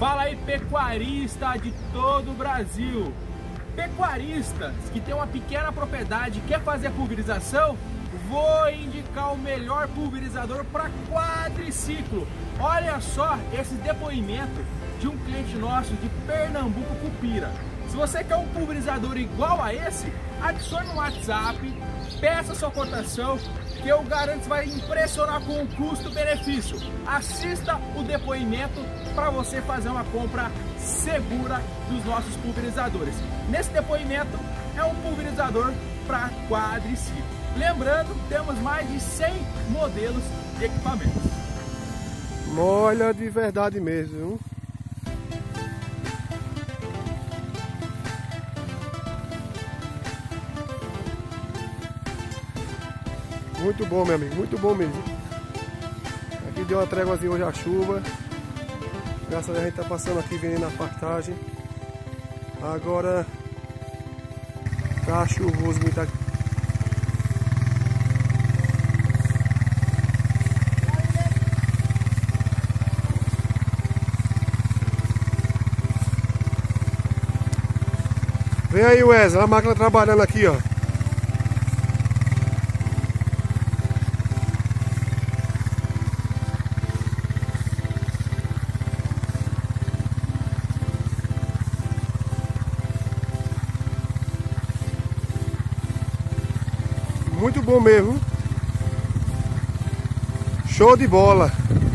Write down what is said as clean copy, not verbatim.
Fala aí, pecuarista de todo o Brasil. Pecuaristas que tem uma pequena propriedade e quer fazer a pulverização, vou indicar o melhor pulverizador para quadriciclo. Olha só esse depoimento de um cliente nosso de Pernambuco, Cupira. Se você quer um pulverizador igual a esse, adicione no WhatsApp, peça sua cotação, que eu garanto que vai impressionar com o custo-benefício. Assista o depoimento para você fazer uma compra segura dos nossos pulverizadores. Nesse depoimento é um pulverizador para quadriciclo. Lembrando, temos mais de 100 modelos de equipamentos. Molha de verdade mesmo. Muito bom, meu amigo, muito bom mesmo. Aqui deu uma tréguazinha hoje a chuva. Graças a Deus a gente tá passando aqui, vindo na pastagem. Agora tá chuvoso muito aqui. Vem aí, Wesley, a máquina trabalhando aqui, ó. Muito bom mesmo. Show de bola.